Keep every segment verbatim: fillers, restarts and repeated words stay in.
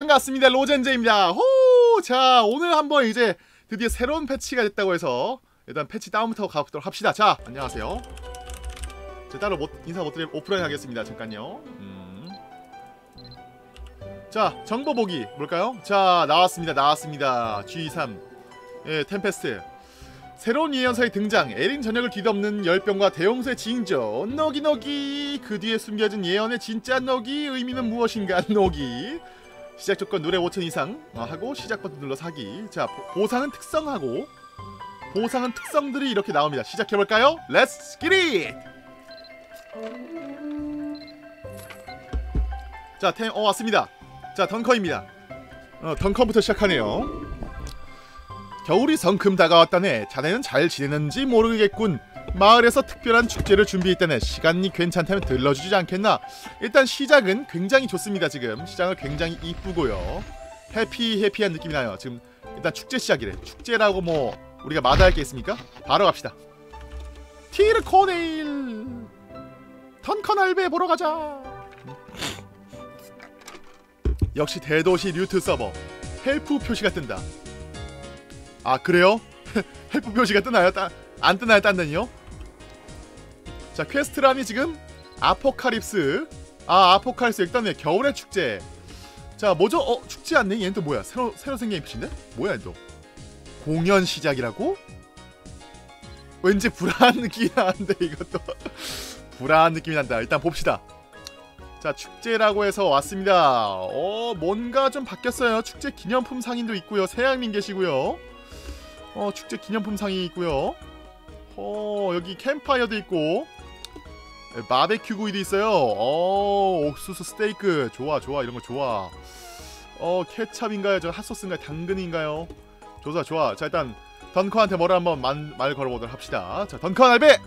반갑습니다. 로젠제입니다. 호! 자, 오늘 한번 이제 드디어 새로운 패치가 됐다고 해서 일단 패치 다운부터 가보도록 합시다. 자, 안녕하세요. 제 따로 못, 인사 못 드리면 오프라인 하겠습니다. 잠깐요. 음. 자, 정보 보기 뭘까요? 자, 나왔습니다. 나왔습니다. 지 삼. 예, 템페스트. 새로운 예언서의 등장, 에린 전역을 뒤덮는 열병과 대홍수의 징조, 너기너기! 그 뒤에 숨겨진 예언의 진짜 너기, 의미는 무엇인가, 너기. 시작 조건 노래 오천 이상 하고 시작 버튼 눌러 사기. 자, 보상은 특성하고 보상은 특성들이 이렇게 나옵니다. 시작해볼까요? Let's get it! 자, 템, 어, 왔습니다. 자, 던컨입니다. 어, 던컨부터 시작하네요. 겨울이 성큼 다가왔다네. 자네는 잘 지내는지 모르겠군. 마을에서 특별한 축제를 준비했다네. 시간이 괜찮다면 들러주지 않겠나. 일단 시작은 굉장히 좋습니다. 지금 시작은 굉장히 이쁘고요. 해피해피한 느낌이 나요. 지금 일단 축제 시작이래. 축제라고 뭐 우리가 마다할 게 있습니까? 바로 갑시다. 티르코네일 던컨 알베 보러 가자. 역시 대도시 류트 서버. 헬프 표시가 뜬다. 아, 그래요? 헬프 표시가 뜨나요? 따, 안 뜨나요? 딴 데는요? 자, 퀘스트란이 지금 아포칼립스. 아, 아포칼립스 일단은 겨울의 축제. 자, 뭐죠? 어, 축제 안내? 얘는 또 뭐야? 새로 새로 생긴 엠피씨인데? 뭐야, 얘 또? 공연 시작이라고? 왠지 불안한 느낌이 나는데 이것도 불안한 느낌이 난다. 일단 봅시다. 자, 축제라고 해서 왔습니다. 어, 뭔가 좀 바뀌었어요. 축제 기념품 상인도 있고요. 세양님 계시고요. 어, 축제 기념품 상이 있고요. 어, 여기 캠파이어도 있고 바베큐 구이도 있어요. 어, 옥수수 스테이크 좋아 좋아. 이런 거 좋아. 어, 케찹인가요? 저 핫소스인가요? 당근인가요? 좋아 좋아. 자, 일단 던컨한테 뭐를 한번 말, 말 걸어보도록 합시다. 자, 던컨 알베.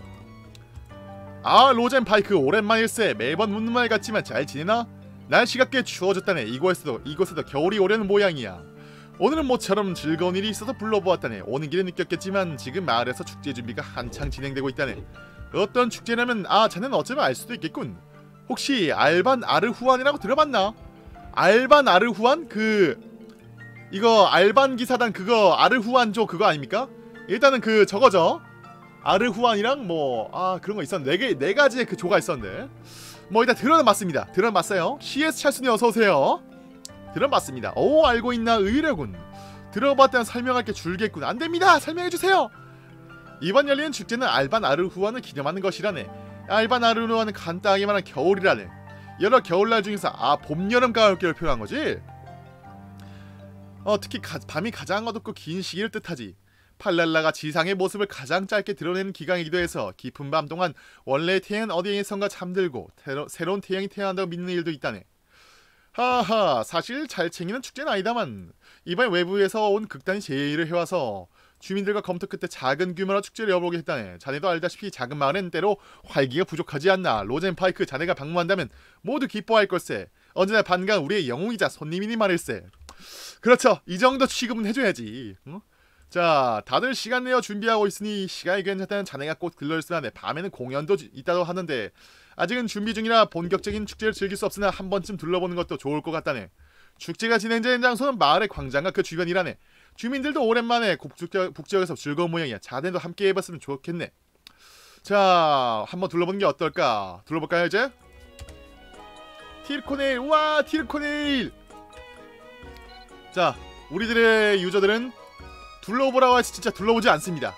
아, 로젠 파이크 오랜만일세. 매번 묻는 말 같지만 잘 지내나? 날씨가 꽤 추워졌다네. 이곳에서도 이곳에도 겨울이 오려는 모양이야. 오늘은 모처럼 즐거운 일이 있어서 불러보았다네. 오는 길에 느꼈겠지만 지금 마을에서 축제 준비가 한창 진행되고 있다네. 어떤 축제냐면 아, 자네는 어쩌면 알 수도 있겠군. 혹시 알반 아르후안이라고 들어봤나? 알반 아르후안? 그... 이거 알반 기사단 그거 아르후안조 그거 아닙니까? 일단은 그 저거죠. 아르후안이랑 뭐... 아, 그런거 있었는데 네, 개, 네 가지의 그 조가 있었는데 뭐 일단 드러는 맞습니다. 드러는 맞아요. 씨에스 찰순이 어서오세요. 드러는 맞습니다. 오, 알고있나? 의외로군. 들어봤다면 설명할게 줄겠군. 안됩니다. 설명해주세요. 이번 열리는 축제는 알반 아르후안을 기념하는 것이라네. 알반 아르후안은 간단하게 말한 겨울이라네. 여러 겨울날 중에서 아, 봄, 여름, 가을을 표현한거지? 어, 특히 가, 밤이 가장 어둡고 긴 시기를 뜻하지. 팔랄라가 지상의 모습을 가장 짧게 드러내는 기간이기도 해서 깊은 밤 동안 원래의 태양은 어디에선가 잠들고 테러, 새로운 태양이 태어난다고 믿는 일도 있다네. 하하, 사실 잘 챙기는 축제는 아니다만 이번 외부에서 온 극단이 제의를 해와서 주민들과 검토 끝에 작은 규모로 축제를 열어보게 했다네. 자네도 알다시피 작은 마을엔 때로 활기가 부족하지 않나. 로젠파이크 자네가 방문한다면 모두 기뻐할 걸세. 언제나 반가운 우리의 영웅이자 손님이니 말일세. 그렇죠. 이 정도 취급은 해줘야지. 응? 자, 다들 시간 내어 준비하고 있으니 시간이 괜찮다면 자네가 곧 들러있으나 네. 밤에는 공연도 있다고 하는데 아직은 준비 중이라 본격적인 축제를 즐길 수 없으나 한 번쯤 둘러보는 것도 좋을 것 같다네. 축제가 진행되는 장소는 마을의 광장과 그 주변이라네. 주민들도 오랜만에 북지역, 북지역에서 즐거운 모양이야. 자네도 함께 해봤으면 좋겠네. 자, 한번 둘러보는 게 어떨까? 둘러볼까요 이제? 티르코네일! 우와! 티르코네일! 자, 우리들의 유저들은 둘러보라고 해서 진짜 둘러보지 않습니다.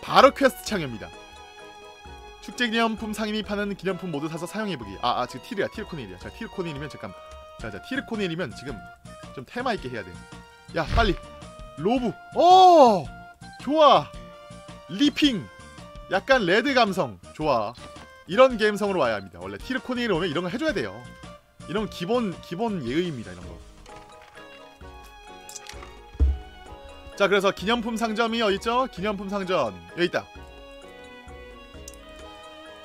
바로 퀘스트 창입니다. 축제 기념품 상인이 파는 기념품 모두 사서 사용해보기. 아, 아, 지금 티르야, 티르코네일이야. 자, 티르코네일이면 잠깐. 자, 자, 티르코네일이면 지금 좀 테마 있게 해야 돼. 야, 빨리. 로브. 오, 좋아. 리핑. 약간 레드 감성. 좋아. 이런 게임성으로 와야 합니다. 원래 티르코네일 오면 이런 거 해줘야 돼요. 이런 기본 기본 예의입니다. 이런 거. 자, 그래서 기념품 상점이 어딨죠? 기념품 상점 여기있다.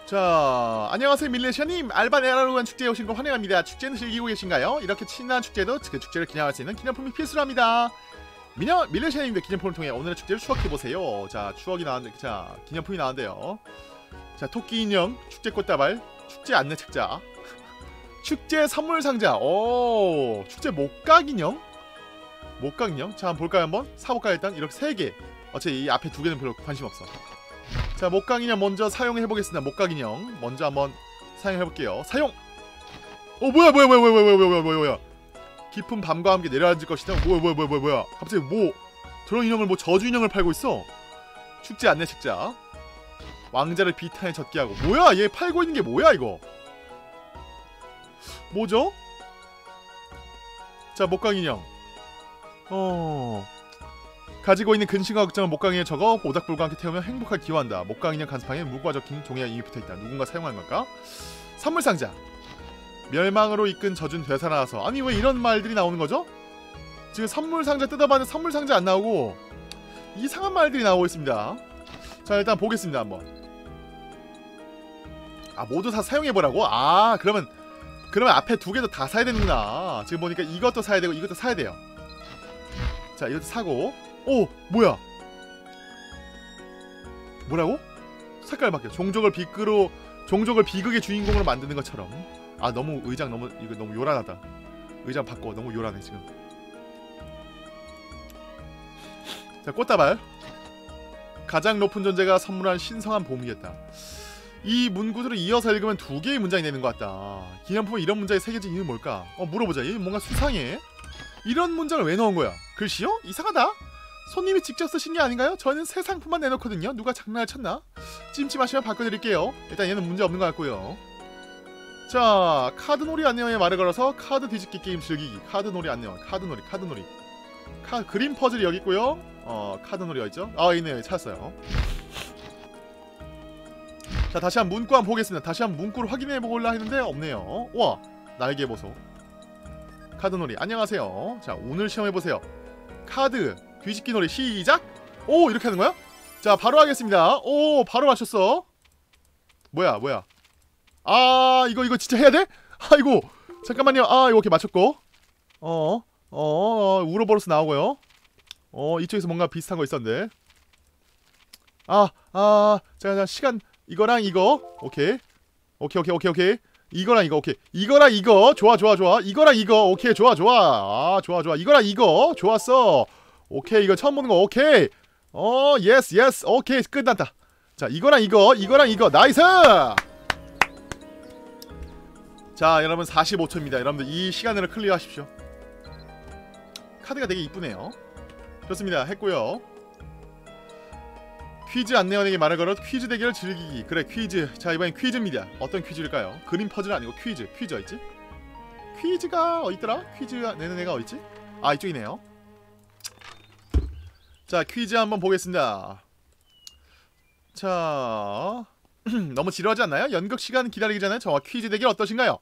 자, 안녕하세요 밀레시안님. 알반 아르후안 축제에 오신 걸 환영합니다. 축제는 즐기고 계신가요? 이렇게 친한 축제도 그 축제를 기념할 수 있는 기념품이 필수랍니다. 미녀 밀레시안님도 기념품을 통해 오늘의 축제를 추억해보세요. 자, 추억이 나왔는데 자, 기념품이 나왔는데요. 자, 토끼 인형, 축제 꽃다발, 축제 안내 책자 축제 선물 상자. 오, 축제 목각 인형? 목각 인형? 자, 한번 볼까요? 한번 사볼까요? 일단 이렇게 세 개. 어차피 이 앞에 두 개는 별로 관심 없어. 자, 목각 인형 먼저 사용해 보겠습니다. 목각 인형 먼저 한번 사용해 볼게요. 사용. 어, 뭐야 뭐야 뭐야 뭐야 뭐야 뭐야 뭐야 뭐야. 깊은 밤과 함께 내려앉을 것이다. 뭐야 뭐야 뭐야 뭐야 뭐야. 갑자기 뭐 드론 인형을, 뭐 저주 인형을 팔고 있어. 축제 안내 책자. 왕자를 비탄에 젖게 하고. 뭐야, 얘 팔고 있는 게 뭐야 이거? 뭐죠? 자, 목각인형. 어, 가지고 있는 근심과 걱정을 목각인형에 적어 오닥불과 함께 태우면 행복하게 기원한다. 목각인형 간판에 물과 적힌 종이와 이름이 붙어있다. 누군가 사용한 걸까? 선물상자. 멸망으로 이끈 젖은 되살아나서. 아니 왜 이런 말들이 나오는 거죠? 지금 선물상자 뜯어봤는데 선물상자 안 나오고 이상한 말들이 나오고 있습니다. 자, 일단 보겠습니다 한번. 아, 모두 다 사용해보라고? 아, 그러면 그러면 앞에 두 개도 다 사야 되는구나. 지금 보니까 이것도 사야 되고 이것도 사야 돼요. 자, 이것도 사고. 오, 뭐야? 뭐라고? 색깔 바뀌어. 종족을 비끄로 종족을 비극의 주인공으로 만드는 것처럼. 아, 너무 의장 너무 이거 너무 요란하다. 의장 바꿔. 너무 요란해 지금. 자, 꽃다발. 가장 높은 존재가 선물한 신성한 보물이었다. 이 문구들을 이어서 읽으면 두 개의 문장이 되는 것 같다. 기념품에 이런 문장이 새겨진 이유는 뭘까? 어, 물어보자. 얘 뭔가 수상해. 이런 문장을 왜 넣은 거야? 글씨요? 이상하다. 손님이 직접 쓰신 게 아닌가요? 저희는 새 상품만 내놓거든요. 누가 장난을 쳤나? 찜찜하시면 바꿔드릴게요. 일단 얘는 문제 없는 것 같고요. 자, 카드놀이 안내원에 말을 걸어서 카드 뒤집기 게임 즐기기. 카드놀이 안내원. 카드놀이. 카드놀이. 카, 그림 퍼즐이 여기 있고요. 어, 카드놀이 여기 있죠? 아, 있네요. 찾았어요. 자, 다시 한 문구 한번 보겠습니다. 다시 한 문구를 확인해보려 했는데 없네요. 우와, 날개보소. 카드놀이. 안녕하세요. 자, 오늘 시험해보세요. 카드 뒤집기놀이 시작. 오, 이렇게 하는 거야? 자, 바로 하겠습니다. 오, 바로 맞췄어. 뭐야 뭐야. 아, 이거 이거 진짜 해야 돼? 아이고, 잠깐만요. 아, 이렇게 맞췄고. 어어 어, 우로보로스 나오고요. 어, 이쪽에서 뭔가 비슷한 거 있었는데. 아, 아, 자, 자, 시간 이거랑 이거. 오케이. 오케이, 오케이, 오케이, 오케이. 이거랑 이거, 오케이. 이거랑 이거. 좋아, 좋아, 좋아. 이거랑 이거. 오케이, 좋아, 좋아. 아, 좋아, 좋아. 이거랑 이거. 좋았어. 오케이, 이거 처음 보는 거. 오케이. 어, 예스, 예스. 오케이, 끝났다. 자, 이거랑 이거. 이거랑 이거. 나이스! 자, 여러분 사십오 초입니다. 여러분들 이 시간으로 클리어하십시오. 카드가 되게 이쁘네요. 좋습니다. 했고요. 퀴즈 안내원에게 말을 걸어 퀴즈 대결 즐기기. 그래, 퀴즈. 자, 이번엔 퀴즈입니다. 어떤 퀴즈일까요? 그림 퍼즐 아니고 퀴즈. 퀴즈 어딨지? 퀴즈가 어딨더라? 퀴즈 내는 애가 어딨지? 아, 이쪽이네요. 자, 퀴즈 한번 보겠습니다. 자, 너무 지루하지 않나요? 연극 시간 기다리기 전에 저와 퀴즈 대결 어떠신가요?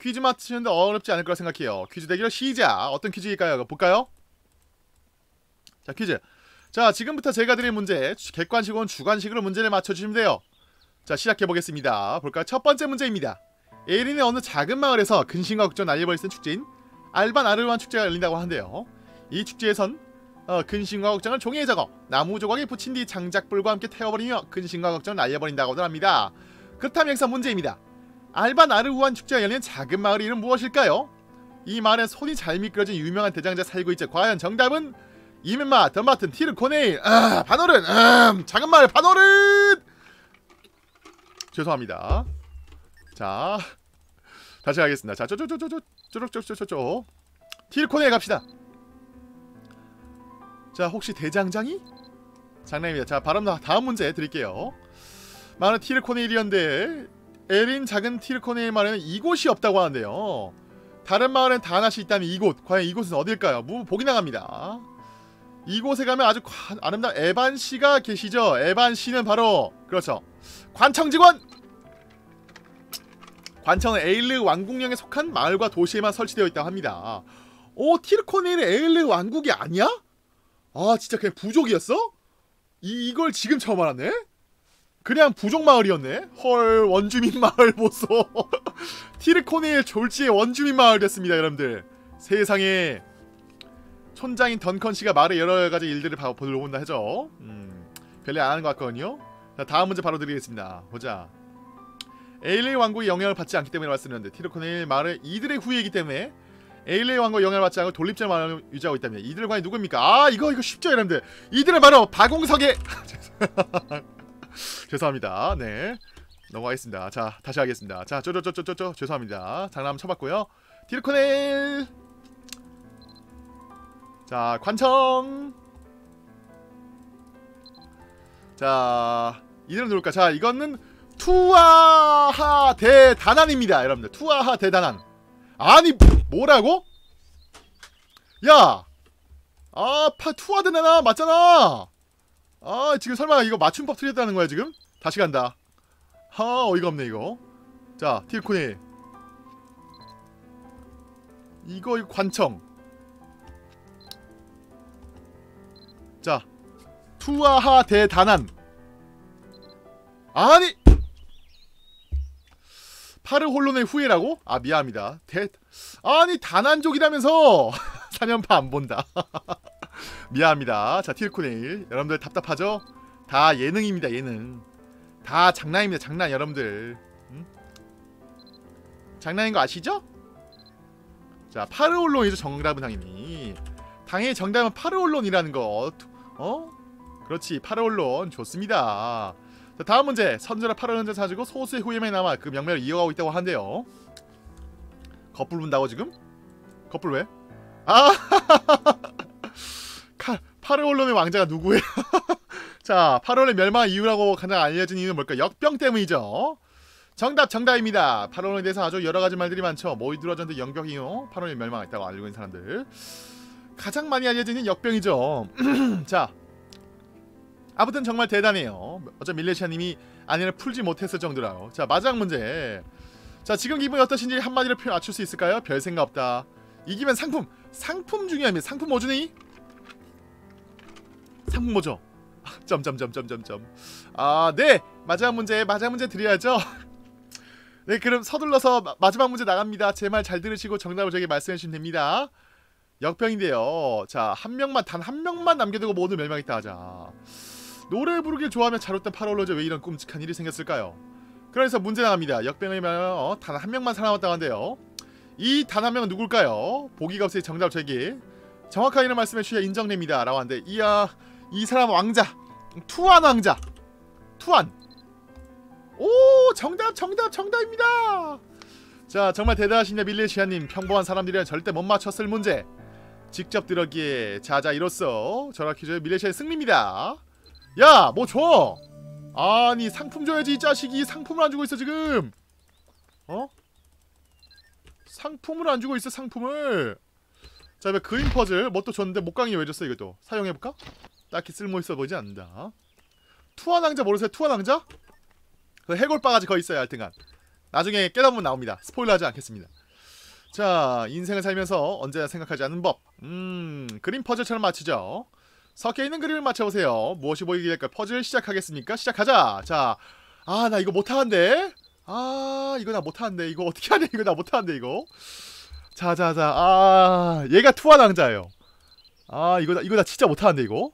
퀴즈 맞추는데 어렵지 않을 거라 생각해요. 퀴즈 대결 시작. 어떤 퀴즈일까요? 볼까요? 자, 퀴즈. 자, 지금부터 제가 드릴 문제, 객관식 혹은 주관식으로 문제를 맞춰주시면 돼요. 자, 시작해보겠습니다. 볼까요? 첫 번째 문제입니다. 에린의 어느 작은 마을에서 근심과 걱정 날려버릴 수 있는 축제인 알반 아르후안 축제가 열린다고 하는데요. 이 축제에선 어, 근심과 걱정을 종이에 적어 나무 조각에 붙인 뒤 장작불과 함께 태워버리며 근심과 걱정을 날려버린다고들 합니다. 그렇다면 여기서 문제입니다. 알반 아르후안 축제가 열린 작은 마을의 이름은 무엇일까요? 이 마을에 손이 잘 미끄러진 유명한 대장자 살고 있죠. 과연 정답은? 이민마, 덤바튼, 티르코네일, 아, 바노른, 아, 작은 마을 바노른. 죄송합니다. 자, 다시 가겠습니다. 자, 쪼쪼쪼쪼쪼쪼쪼쪼쪼쪼. 티르코네일 갑시다. 자, 혹시 대장장이? 장난입니다. 자, 바로 다음 문제 드릴게요. 마을은 티르코네일이었는데 에린 작은 티르코네일 마을에는 이곳이 없다고 하는데요. 다른 마을엔 다 하나씩 있다면 이곳. 과연 이곳은 어딜까요? 무 보기 나갑니다. 이곳에 가면 아주 관, 아름다운 에반 씨가 계시죠. 에반 씨는 바로, 그렇죠, 관청 직원! 관청은 에일르 왕국령에 속한 마을과 도시에만 설치되어 있다고 합니다. 오, 티르코네일이 에일르 왕국이 아니야? 아, 진짜 그냥 부족이었어? 이, 이걸 지금 처음 알았네? 그냥 부족 마을이었네? 헐, 원주민 마을 보소. 티르코네일 졸지의 원주민 마을 됐습니다, 여러분들. 세상에. 촌장인 던컨 씨가 마을의 여러 가지 일들을 보러 온다 해죠. 음, 별일 안 하는 것 같거든요. 자, 다음 문제 바로 드리겠습니다. 보자. 에일레이 왕국의 영향을 받지 않기 때문에 말씀드렸는데 티르코네일 마을의 이들의 후예이기 때문에 에일레이 왕국의 영향을 받지 않고 독립적 마을을 유지하고 있답니다. 이들의 관이 누구입니까? 아 이거 이거 쉽죠 여러분들. 이들은 바로 박옹석의 죄송합니다. 네 넘어가겠습니다. 자 다시 하겠습니다. 자 쪼쪼쪼쪼쪼 죄송합니다. 장난 쳐봤고요. 티르코네일 자 관청 자 이들은 누굴까? 자 이거는 투아하 대단안입니다 여러분들. 투아하 대단안 아니 뭐라고? 야! 아 파 투아 대단안 맞잖아! 아 지금 설마 이거 맞춤법 틀렸다는 거야 지금? 다시 간다. 하 어이가 없네 이거. 자 티르코네일 이거 이거 관청 자 투아하 대단안 아니 파르홀론의 후예라고? 아 미안합니다. 대 아니 단안족이라면서 사면파 안 본다. 미안합니다. 자 티르코네일 여러분들 답답하죠? 다 예능입니다 예능. 다 장난입니다 장난 여러분들. 응? 장난인 거 아시죠? 자 파르홀론이죠 정답은 당연히. 당연히 정답은 파르홀론이라는 것. 어? 그렇지 파르홀론 좋습니다. 자, 다음 문제. 선조라 파르홀론을 사주고 소수의 후예만 남아 그 명맥을 이어가고 있다고 하는데요. 거풀 분다고 지금? 거풀 왜? 아! 파르홀론의 왕자가 누구예요? 자, 파르홀론의 멸망 이유라고 가장 알려진 이유는 뭘까? 역병 때문이죠. 정답, 정답입니다. 파르홀론에 대해서 아주 여러 가지 말들이 많죠. 모이드로전드 영벽 이후 파르홀론이 멸망했다고 알고 있는 사람들. 가장 많이 알려진 역병이죠. 자. 아무튼 정말 대단해요. 어차피 밀레시아님이 아니라 풀지 못했을 정도라요. 자 마지막 문제. 자 지금 기분이 어떠신지 한마디로 표현 맞출 수 있을까요? 별 생각 없다. 이기면 상품! 상품 중요합니다. 상품 뭐 주니? 상품 뭐죠? 점점점점점점 아 네! 마지막 문제 마지막 문제 드려야죠. 네 그럼 서둘러서 마, 마지막 문제 나갑니다. 제 말 잘 들으시고 정답을 저에게 말씀해주시면 됩니다. 역병인데요. 자 한 명만 단 한 명만 남겨두고 모두 멸망했다 하자. 노래 부르길 좋아하며 잘했던 파르홀론에 왜 이런 끔찍한 일이 생겼을까요? 그래서 문제 나갑니다. 역병에 어, 단 한 명만 살아남았다고 한대요. 이 단 한 명은 누굴까요? 보기가 없으니 정답 제기. 정확한 이름 말씀해 주셔야 인정됩니다. 라고 하는데 이야 이 사람 왕자 투안 왕자 투안. 오 정답 정답 정답입니다. 자 정말 대단하시냐 밀레시아님. 평범한 사람들이란 절대 못 맞췄을 문제 직접 들었기에 자자 이로써 전화 퀴즈의 밀레시아의 승리입니다. 야! 뭐 줘! 아니 상품 줘야지 이 자식이. 상품을 안 주고 있어 지금. 어? 상품을 안 주고 있어 상품을. 자 이제 그림 퍼즐 뭐 또 줬는데 목강이 왜 줬어 이것도. 사용해볼까? 딱히 쓸모있어 보이지 않는다. 투안 왕자 모르세요? 투안 왕자? 그 해골바가지 거기 있어요 하여튼간. 나중에 깨다 보면 나옵니다. 스포일러하지 않겠습니다. 자 인생을 살면서 언제나 생각하지 않는 법. 음 그림 퍼즐처럼 맞추죠. 섞여있는 그림을 맞춰보세요. 무엇이 보이게 될까요? 퍼즐 시작하겠습니까? 시작하자. 자, 아 나 이거 못하는데. 아 이거 나 못하는데. 이거 어떻게 하냐. 이거 나 못하는데 이거. 자자자 아 얘가 투안 왕자예요. 아 이거 나 이거 나 진짜 못하는데 이거.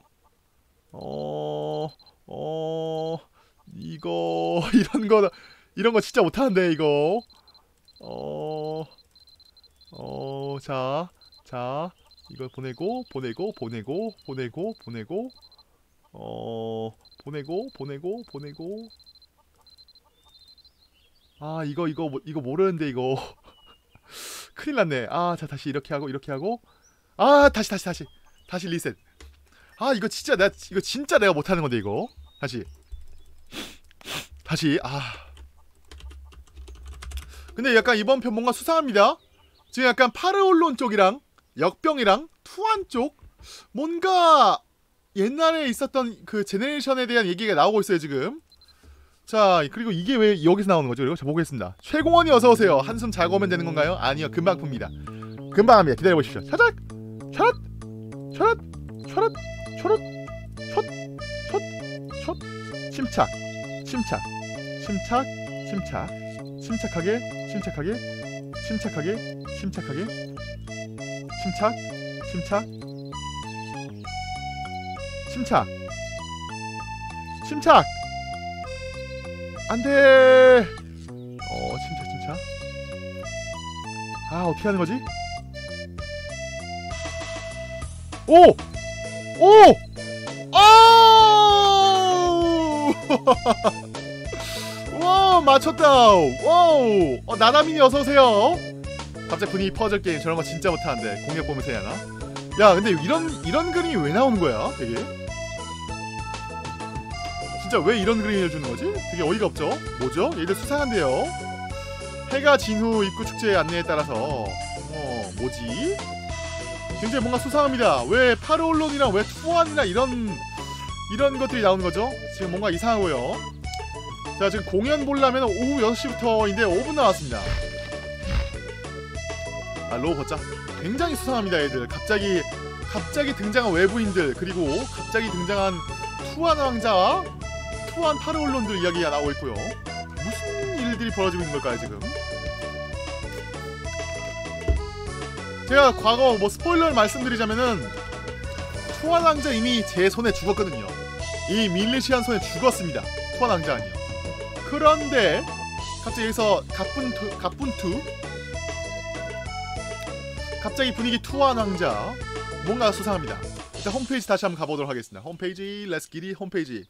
어... 어... 이거... 이런거 이런거 진짜 못하는데 이거. 어... 어... 자... 자... 이걸 보내고 보내고 보내고 보내고 보내고 어 보내고 보내고 보내고 아 이거 이거 이거 모르는데 이거. 큰일 났네. 아 자 다시 이렇게 하고 이렇게 하고 아 다시 다시 다시 다시 리셋. 아 이거 진짜 내가 이거 진짜 내가 못하는 건데 이거. 다시 다시 아 근데 약간 이번 편 뭔가 수상합니다. 지금 약간 파르홀론 쪽이랑 역병이랑 투안 쪽 뭔가 옛날에 있었던 그 제네레이션에 대한 얘기가 나오고 있어요 지금. 자 그리고 이게 왜 여기서 나오는 거죠? 이거 자 보겠습니다. 최공원이 어서 오세요. 한숨 자고 오면 되는 건가요? 아니요 금방 풉니다. 금방 합니다. 기다려 보십시오. 차작 차렷 차렷 차렷 차렷 촛촛촛 침착 침착 침착 침착 침착하게 침착하게 침착하게 침착하게 침착, 침착, 침착, 침착. 안돼. 어, 침착 침착. 아, 어떻게 하는 거지? 오! 오! 오! 와, 맞췄다. 와우. 어, 나나민이 어서 오세요. 갑자기 분위기 퍼즐 게임 저런 거 진짜 못 하는데 공략 보면서 해야 하나? 야, 근데 이런 이런 그림이 왜 나오는 거야? 되게. 진짜 왜 이런 그림을 주는 거지? 되게 어이가 없죠? 뭐죠? 얘들 수상한데요. 해가 진 후 입구 축제의 안내에 따라서 어, 뭐지? 굉장히 뭔가 수상합니다. 왜 파르홀론이랑 왜 투안이나 이런 이런 것들이 나오는 거죠? 지금 뭔가 이상하고요. 자, 지금 공연 보려면 오후 여섯 시부터인데 오 분 남았습니다. 아, 로우 걷자. 굉장히 수상합니다, 얘들. 갑자기 갑자기 등장한 외부인들, 그리고 갑자기 등장한 투안 왕자와 투안 파르홀론들 이야기가 나오고 있고요. 무슨 일들이 벌어지고 있는 걸까요, 지금? 제가 과거 뭐 스포일러를 말씀드리자면은 투안 왕자 이미 제 손에 죽었거든요. 이 밀레시안 손에 죽었습니다. 투안 왕자 아니요. 그런데 갑자기 여기서 가뿐투 가뿐투 갑자기 분위기 투안 왕자 뭔가 수상합니다. 일단 홈페이지 다시 한번 가보도록 하겠습니다. 홈페이지 렛츠기리 홈페이지.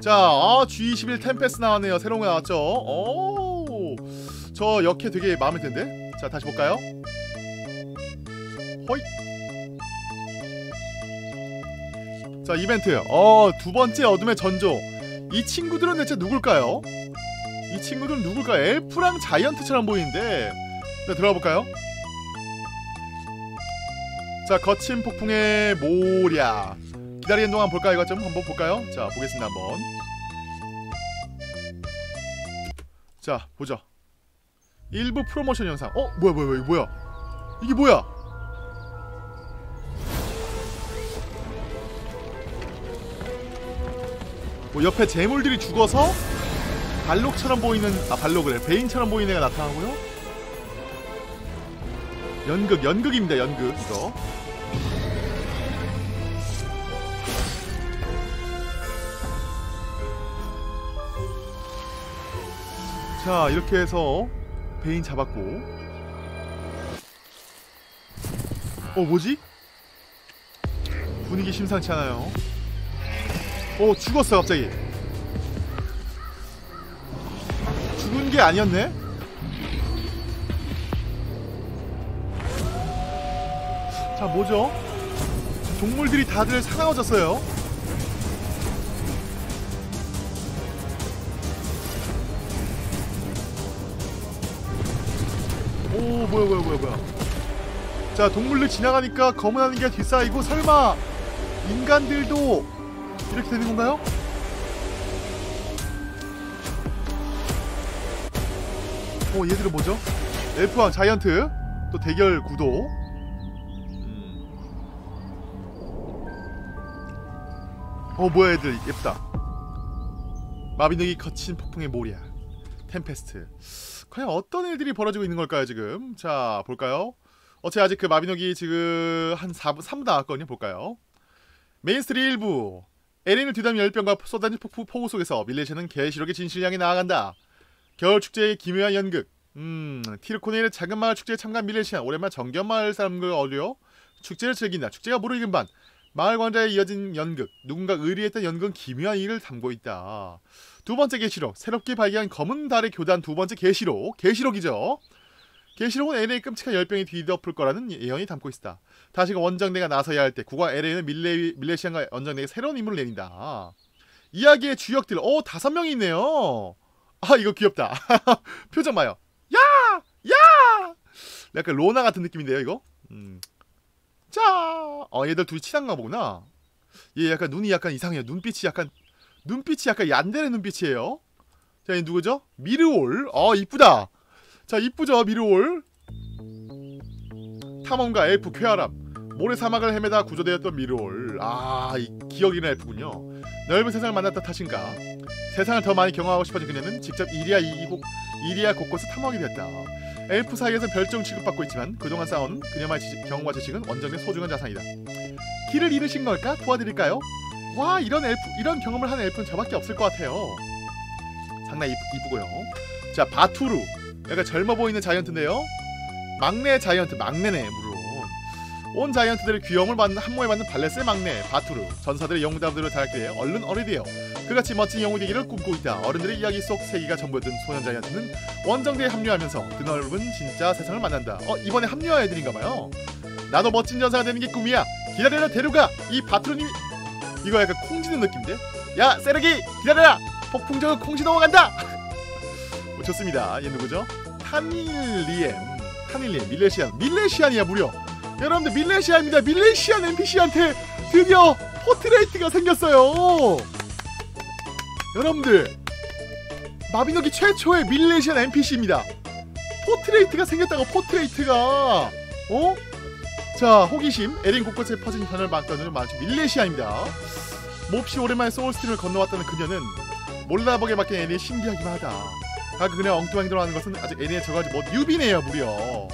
자, 아, 지 이십일 템페스트 나왔네요. 새로운 거 나왔죠. 오, 저 역해 되게 마음에 드는데. 자, 다시 볼까요? 호잇. 자, 이벤트. 어, 두 번째 어둠의 전조. 이 친구들은 대체 누굴까요? 이 친구들은 누굴까요? 엘프랑 자이언트처럼 보이는데. 자, 들어가 볼까요? 자, 거친 폭풍의 모랴. 기다리는 동안 볼까요? 이거 좀 한번 볼까요? 자, 보겠습니다. 한번. 자, 보자. 일부 프로모션 영상. 어? 뭐야 뭐야 뭐야 이게 뭐야? 이게 뭐야? 뭐 옆에 재물들이 죽어서 발록처럼 보이는, 아, 발록을 베인처럼 보이는 애가 나타나고요. 연극, 연극입니다. 연극. 이거. 자, 이렇게 해서 베인 잡았고. 어, 뭐지? 분위기 심상치 않아요. 어, 죽었어 갑자기. 죽은 게 아니었네? 자, 뭐죠? 동물들이 다들 사나워졌어요. 오, 뭐야 뭐야 뭐야 뭐야. 자, 동물들 지나가니까 검은 안개가 뒤싸이고, 설마 인간들도 이렇게 되는 건가요? 어, 얘들은 뭐죠? 엘프왕 자이언트 또 대결 구도. 어, 뭐야 애들 예쁘다. 마비노기 거친 폭풍의 모리아 템페스트. 과연 어떤 일들이 벌어지고 있는 걸까요 지금? 자, 볼까요? 어차피 아직 그 마비노기 지금 한 사 분, 삼 분 남았거든요. 볼까요? 메인스토리 일 부. 에린을 뒤덮는 열병과 쏟아진 폭포 폭우 속에서 밀레시안은 계시록의 진실 향해 나아간다. 겨울 축제의 기묘한 연극. 음, 티르코네일의 작은 마을 축제에 참가한 밀레시안. 오랜만에 정겨운 마을 사람들과 어울려 축제를 즐긴다. 축제가 모르기 금반. 마을 광장에 이어진 연극. 누군가 의뢰했던 연극은 기묘한 일을 담고 있다. 두 번째 계시록. 새롭게 발견한 검은 달의 교단 두 번째 계시록. 계시록이죠. 계시록은 엘에이의 끔찍한 열병이 뒤덮을 거라는 예언이 담고 있다. 다시 원정대가 나서야 할 때 국왕 엘에이는 밀레, 밀레시안과 원정대에게 새로운 임무를 내린다. 이야기의 주역들. 오, 다섯 명이 있네요. 아, 이거 귀엽다. 표정 봐요. 야! 야! 약간 로나 같은 느낌인데요 이거? 음. 자, 어, 얘들 둘이 친한가 보구나. 얘 약간 눈이 약간 이상해요. 눈빛이 약간 눈빛이 약간 얀데레 눈빛이에요. 자, 얘 누구죠? 미르올. 어, 이쁘다. 자, 이쁘죠 미르올. 탐험가 엘프 쾌활함. 모래 사막을 헤매다 구조되었던 미르올. 아, 이 기억이나 엘프군요. 넓은 세상을 만났다 탓인가 세상을 더 많이 경험하고 싶어진 그녀는 직접 이리아 이곡 이리아 곳곳을 탐험하게 됐다. 엘프 사이에서는 별종 취급받고 있지만 그동안 쌓아온 그녀만의 지식, 경험과 지식은 원정의 소중한 자산이다. 길을 잃으신 걸까? 도와드릴까요? 와, 이런 엘프, 이런 경험을 하는 엘프는 저밖에 없을 것 같아요. 장난 이쁘, 이쁘고요. 자, 바투르. 약간 젊어 보이는 자이언트인데요. 막내 자이언트, 막내네 물론. 온 자이언트들의 귀여움을 받는 한몸에 받는 발레스의 막내 바투르. 전사들의 영웅답들을 달기에 얼른 어리되어 그같이 멋진 영웅 되기를 꿈꾸고 있다. 어른들의 이야기 속 세계가 전부였던 소년 자이언트는 원정대에 합류하면서 드넓은 진짜 세상을 만난다. 어? 이번에 합류한 애들인가봐요. 나도 멋진 전사가 되는 게 꿈이야. 기다려라 데려가. 이 바투르님이 이거 약간 콩지는 느낌인데? 야 세르기 기다려라. 폭풍적은 콩지 넘어간다. 어, 좋습니다. 얘 누구죠? 타밀리엠. 타밀리엠. 밀레시안. 밀레시안이야 무려. 여러분들 밀레시안입니다. 밀레시안 엔피씨한테 드디어 포트레이트가 생겼어요. 여러분들 마비노기 최초의 밀레시안 엔피씨입니다. 포트레이트가 생겼다고. 포트레이트가 어? 자 호기심 에린 곳곳에 퍼진 현을 막다는 마주 밀레시안입니다. 몹시 오랜만에 소울스트림을 건너왔다는 그녀는 몰라보게 바뀐 에린이 신기하기만 하다. 가끔 그녀가 엉뚱한 행동을 하는 것은 아직 에린에 적어가지 못 뉴비네요 무려.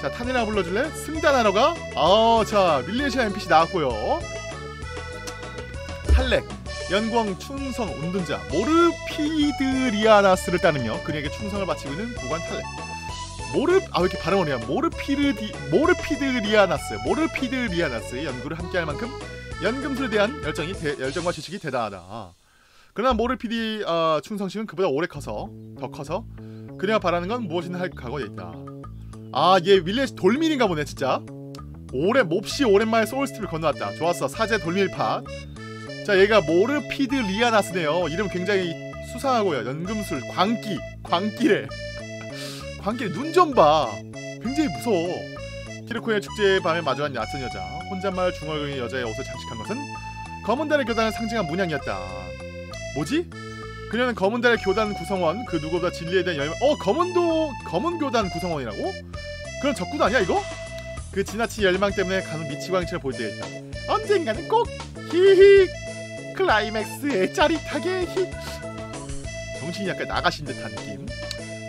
자 타네나 불러줄래? 승단하러 가? 아, 자 밀레시아 엔피씨 나왔고요. 탈렉 연광 충성 운둔자 모르피드리아나스를 따르며 그녀에게 충성을 바치고 있는 무관 탈렉. 모르 아 왜 이렇게 발음을 해요? 모르피르디 모르피드리아나스 모르피드리아나스의 연구를 함께할 만큼 연금술에 대한 열정이 대, 열정과 지식이 대단하다. 그러나 모르피디 어, 충성심은 그보다 오래 커서 더 커서 그녀가 바라는 건 무엇이든 할 각오에 있다. 아, 얘 밀레시 돌밀인가 보네 진짜. 오래 몹시 오랜만에 소울스트림을 건너왔다. 좋았어. 사제 돌밀파. 자, 얘가 모르피드 리아나스네요. 이름 굉장히 수상하고요. 연금술 광기 광기래. 광기래. 눈 좀 봐. 굉장히 무서워. 티르코네일 축제의 밤에 마주한 낯선 여자. 혼잣말 중얼거리는 여자의 옷을 장식한 것은 검은 달의 교단을 상징한 문양이었다. 뭐지? 그녀는 검은 달의 교단 구성원 그 누구보다 진리에 대한 열망. 어 검은도 검은 교단 구성원이라고? 그럼 적군 아니야 이거? 그 지나친 열망 때문에 간혹 미치광이 행체를 보일 때가 있다. 언젠가는 꼭 히히 클라이맥스에 짜릿하게 히. 정신이 약간 나가신 듯한 느낌.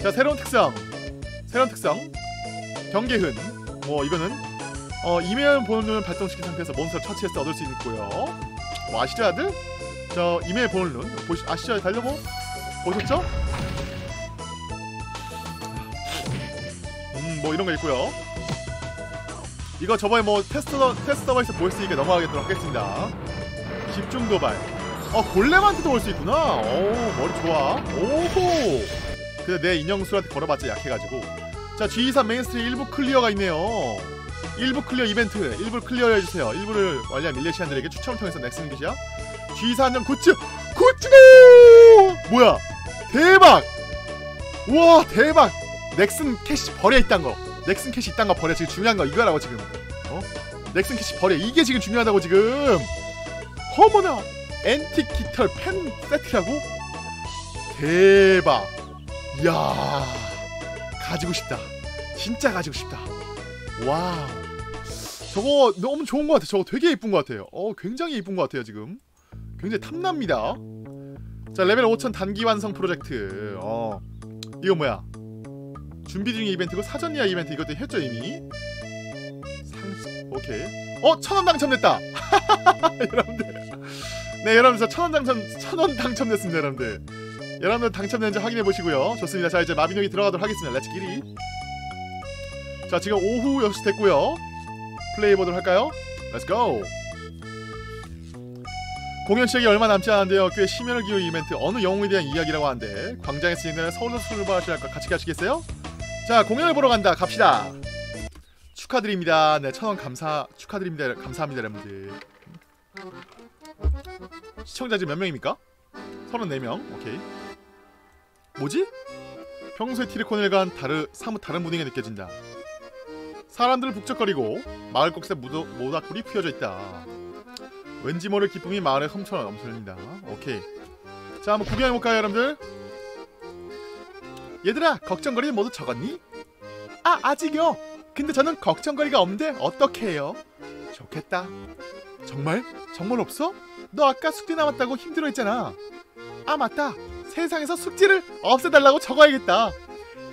자 새로운 특성 새로운 특성 경계흔. 뭐 이거는 어 이메일 보는 눈을 발동시킨 상태에서 몬스터를 처치해서 얻을 수 있고요. 뭐 아시죠 다들? 저 이메일 보는 룬 보시 아시죠? 달려보 보셨죠? 음 뭐 이런 거 있고요. 이거 저번에 뭐 테스트 테스트 서버에서 보였으니까 넘어가겠도록 하겠습니다. 집중 도발. 어 골렘한테도 올 수 있구나. 오 머리 좋아. 오호. 근데 내 인형술한테 걸어봤자 약해가지고. 자 지 이십삼 메인스트리 일부 클리어가 있네요. 일부 클리어 이벤트 일부를 클리어 해주세요. 일부를 완료한 밀레시안들에게 추첨을 통해서 넥슨 기시야. 지 이십사 한정 굿즈! 굿즈고! 뭐야? 대박! 우와 대박! 넥슨 캐시 버려 있단거. 넥슨 캐시 있단거 버려. 지금 중요한거 이거라고 지금. 어? 넥슨 캐시 버려. 이게 지금 중요하다고 지금. 허머나! 앤틱 깃털 펜 세트라고? 대박! 이야 가지고 싶다. 진짜 가지고 싶다. 와우 저거 너무 좋은거 같아. 저거 되게 예쁜거 같아요. 어 굉장히 예쁜거 같아요 지금. 굉장히 탐납니다. 자 레벨 오천 단기 완성 프로젝트. 어 이거 뭐야? 준비 중인 이벤트고 사전 예약 이벤트 이것도 했죠 이미. 상승 오케이. 어 천원 당첨됐다. 여러분들 네 여러분들 천원 당첨 천원 당첨됐습니다 여러분들. 여러분들 당첨된지 확인해 보시고요. 좋습니다. 자 이제 마비노기 들어가도록 하겠습니다. 렛츠 기리. 자 지금 오후 여섯 시 됐고요. 플레이 보도록 할까요? 렛츠 고. 공연 시작이 얼마 남지 않았는데요. 꽤 심혈을 기울인 이벤트 어느 영웅에 대한 이야기라고 하는데 광장에서 진행되는 서울로 출발하실 것 같이 가시겠어요? 자 공연을 보러 간다. 갑시다. 축하드립니다. 네 천원 감사 축하드립니다. 감사합니다 여러분들. 시청자 지금 몇 명입니까? 서른네 명. 오케이. 뭐지? 평소의 티르코네일과는 다르, 사뭇 다른 분위기가 느껴진다. 사람들을 북적거리고 마을 곳곳에 모닥불이 피어져 있다. 왠지 모를 기쁨이 마을에 흠처럼 넘쳐납니다. 오케이. 자 한번 구경해볼까요 여러분들? 얘들아 걱정거리는 모두 적었니? 아 아직요. 근데 저는 걱정거리가 없는데 어떻게 해요? 좋겠다. 정말? 정말 없어? 너 아까 숙제 남았다고 힘들어했잖아. 아 맞다. 세상에서 숙제를 없애달라고 적어야겠다.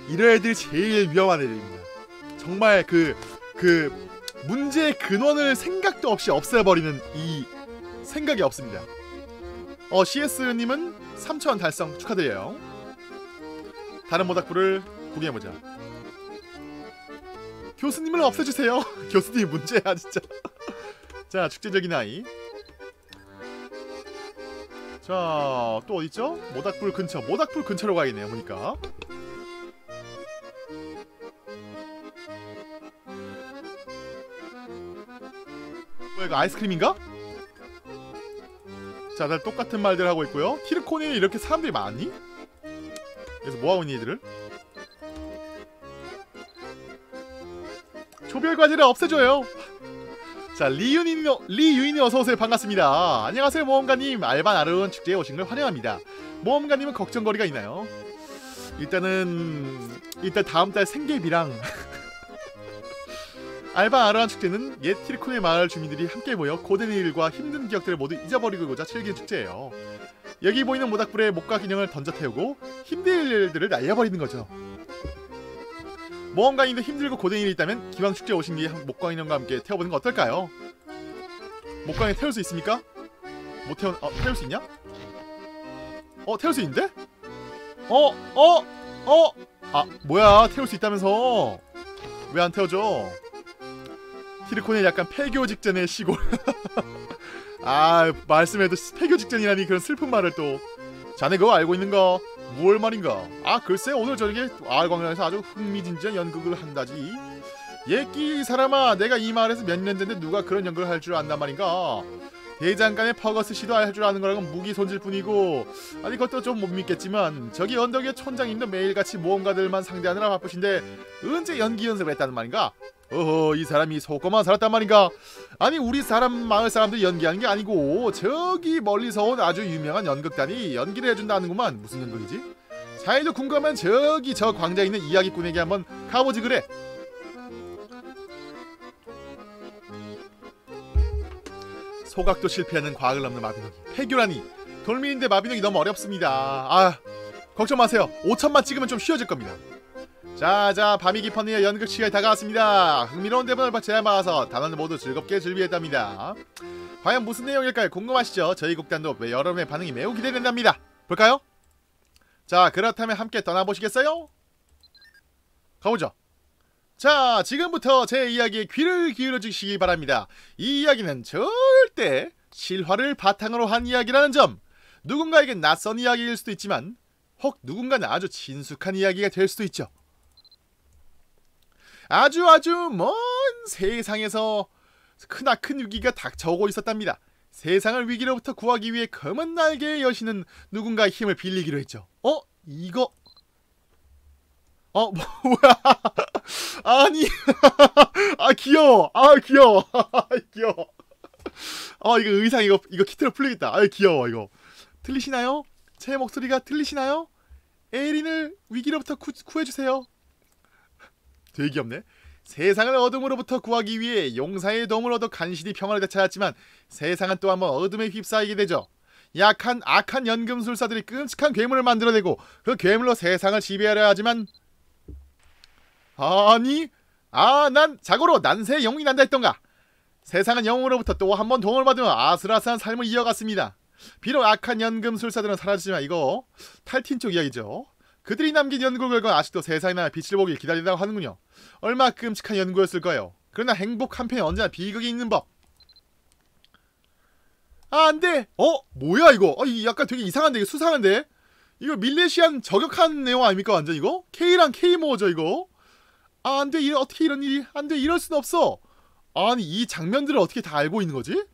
이런 애들이 제일 위험한 애들입니다. 정말 그... 그... 문제의 근원을 생각도 없이 없애버리는 이... 생각이 없습니다. 어 씨에스님은 삼천 원 달성 축하드려요. 다른 모닥불을 구경해보자. 교수님을 없애주세요. 교수님이 문제야 진짜. 자, 축제적인 아이. 자, 또 어딨죠? 모닥불 근처. 모닥불 근처로 가야겠네요 보니까. 뭐야, 이거 아이스크림인가? 자, 다 똑같은 말들 하고 있고요. 티르코네일 이렇게 사람들이 많니? 그래서 뭐하고 있니 얘들을? 조별과제를 없애줘요. 자, 리유님, 리유인이 어서오세요. 반갑습니다. 안녕하세요 모험가님. 알반 아르후안 축제에 오신 걸 환영합니다. 모험가님은 걱정거리가 있나요? 일단은 일단 다음달 생계비랑 알반 아르후안 축제는 옛 티르코네일 마을 주민들이 함께 모여 고된 일과 힘든 기억들을 모두 잊어버리고자 즐기는 축제예요. 여기 보이는 모닥불에 목과 기념을 던져 태우고 힘든 일들을 날려버리는 거죠. 모험가인도 힘들고 고된 일이 있다면 기왕축제에 오신 뒤에 목광인형과 함께 태워보는 거 어떨까요? 목광인 태울 수 있습니까? 못 태워... 어? 태울 수 있냐? 어? 태울 수 있는데? 어? 어? 어? 아 뭐야, 태울 수 있다면서 왜 안 태워줘? 티르코네일 약간 폐교 직전의 시골. 아 말씀해도 폐교 직전이라니 그런 슬픈 말을 또. 자네 그거 알고 있는가? 무얼 말인가? 아 글쎄, 오늘 저녁에 마을 광장에서 아주 흥미진진한 연극을 한다지. 예끼 사람아, 내가 이 마을에서 몇 년 됐는데 누가 그런 연극을 할 줄 안단 말인가? 대장간의 퍼거스 씨도 할 줄 아는 거라고 무기 손질 뿐이고, 아니 그것도 좀 못 믿겠지만 저기 언덕의 촌장님도 매일같이 모험가들만 상대하느라 바쁘신데 언제 연기 연습을 했다는 말인가? 어허, 이 사람이 속고만 살았단 말인가? 아니 우리 사람 마을 사람들 연기하는 게 아니고 저기 멀리서 온 아주 유명한 연극단이 연기를 해준다는구만. 무슨 연극이지? 자네도 궁금하면 저기 저 광장에 있는 이야기꾼에게 한번 가보지 그래. 소각도 실패하는 과학을 넘는 마비노기. 폐교라니. 돌민인데 마비노기 너무 어렵습니다. 아 걱정 마세요. 오천만 찍으면 좀 쉬워질 겁니다. 자자, 밤이 깊었네요. 연극 시간이 다가왔습니다. 흥미로운 대본을 제안받아서 단원을 모두 즐겁게 준비했답니다. 과연 무슨 내용일까요? 궁금하시죠? 저희 곡단도 여러분의 반응이 매우 기대된답니다. 볼까요? 자, 그렇다면 함께 떠나보시겠어요? 가보죠. 자, 지금부터 제 이야기에 귀를 기울여 주시기 바랍니다. 이 이야기는 절대 실화를 바탕으로 한 이야기라는 점, 누군가에겐 낯선 이야기일 수도 있지만 혹 누군가는 아주 친숙한 이야기가 될 수도 있죠. 아주 아주 먼 세상에서 크나큰 위기가 닥쳐오고 있었답니다. 세상을 위기로부터 구하기 위해 검은 날개의 여신은 누군가의 힘을 빌리기로 했죠. 어? 이거? 어? 뭐야? 아니 아 귀여워. 아 귀여워. 아 귀여워. 아 이거 의상 이거 이거 키트로 풀리겠다. 아 귀여워 이거. 들리시나요? 제 목소리가 들리시나요? 에린을 위기로부터 구, 구해주세요. 되게 귀엽네. 세상을 어둠으로부터 구하기 위해 용사의 도움을 얻어 간신히 평화를 되찾았지만 세상은 또 한번 어둠에 휩싸이게 되죠. 약한 악한 연금술사들이 끔찍한 괴물을 만들어내고 그 괴물로 세상을 지배하려 하지만, 아니 아 난 자고로 난세의 영웅이 난다 했던가. 세상은 영웅으로부터 또 한번 도움을 받으며 아슬아슬한 삶을 이어갔습니다. 비록 악한 연금술사들은 사라지지만, 이거 탈틴 쪽 이야기죠. 그들이 남긴 연구 결과는 아직도 세상이나 빛을 보길 기다린다고 하는군요. 얼마나 끔찍한 연구였을까요? 그러나 행복 한편에 언제나 비극이 있는 법. 아 안돼! 어? 뭐야 이거? 어, 이 약간 되게 이상한데? 이거 수상한데? 이거 밀레시안 저격한 내용 아닙니까 완전 이거? K랑 K 모어져 이거? 아 안돼, 이래, 어떻게 이런 일이? 안돼, 이럴 순 없어! 아니 이 장면들을 어떻게 다 알고 있는 거지?